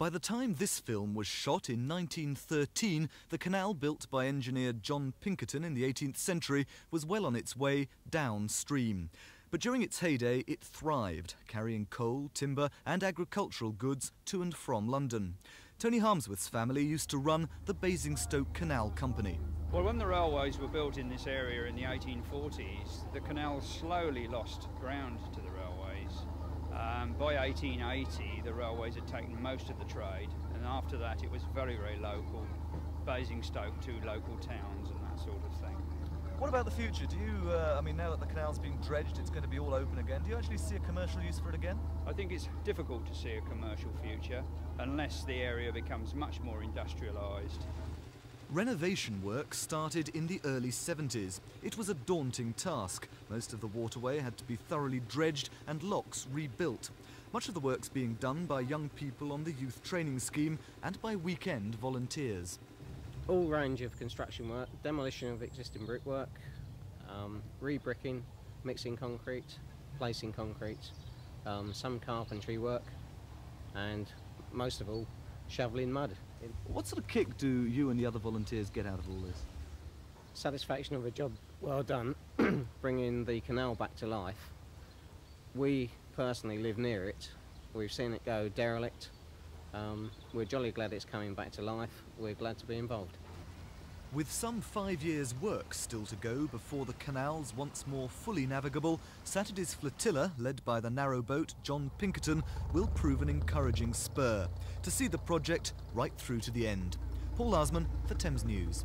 By the time this film was shot in 1913, the canal built by engineer John Pinkerton in the 18th century was well on its way downstream. But during its heyday, it thrived, carrying coal, timber and agricultural goods to and from London. Tony Harmsworth's family used to run the Basingstoke Canal Company. Well, when the railways were built in this area in the 1840s, the canal slowly lost ground to the railways. By 1880, the railways had taken most of the trade, and after that it was very, very local. Basingstoke to local towns and that sort of thing. What about the future? Do you, I mean, now that the canal's being dredged, it's going to be all open again. Do you actually see a commercial use for it again? I think it's difficult to see a commercial future unless the area becomes much more industrialised. Renovation work started in the early 70s. It was a daunting task. Most of the waterway had to be thoroughly dredged and locks rebuilt. Much of the work's being done by young people on the youth training scheme and by weekend volunteers. All range of construction work, demolition of existing brickwork, re-bricking, mixing concrete, placing concrete, some carpentry work, and most of all, shoveling mud. What sort of kick do you and the other volunteers get out of all this? Satisfaction of a job well done, bringing the canal back to life. We personally live near it. We've seen it go derelict. We're jolly glad it's coming back to life. We're glad to be involved. With some 5 years' work still to go before the canal's once more fully navigable, Saturday's flotilla, led by the narrowboat John Pinkerton, will prove an encouraging spur to see the project right through to the end. Paul Asman for Thames News.